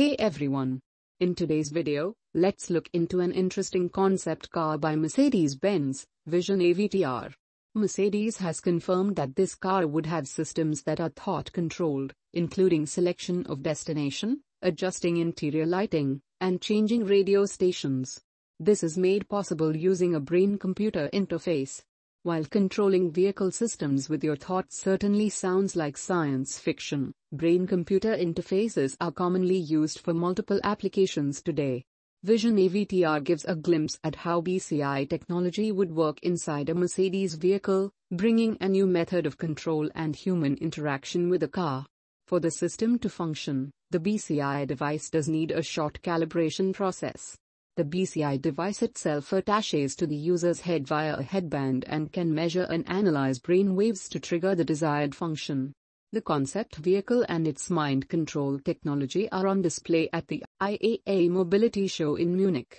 Hey everyone! In today's video, let's look into an interesting concept car by Mercedes-Benz, Vision AVTR. Mercedes has confirmed that this car would have systems that are thought-controlled, including selection of destination, adjusting interior lighting, and changing radio stations. This is made possible using a brain computer interface. While controlling vehicle systems with your thoughts certainly sounds like science fiction, brain-computer interfaces are commonly used for multiple applications today. Vision AVTR gives a glimpse at how BCI technology would work inside a Mercedes vehicle, bringing a new method of control and human interaction with a car. For the system to function, the BCI device does need a short calibration process. The BCI device itself attaches to the user's head via a headband and can measure and analyze brain waves to trigger the desired function. The concept vehicle and its mind control technology are on display at the IAA Mobility Show in Munich.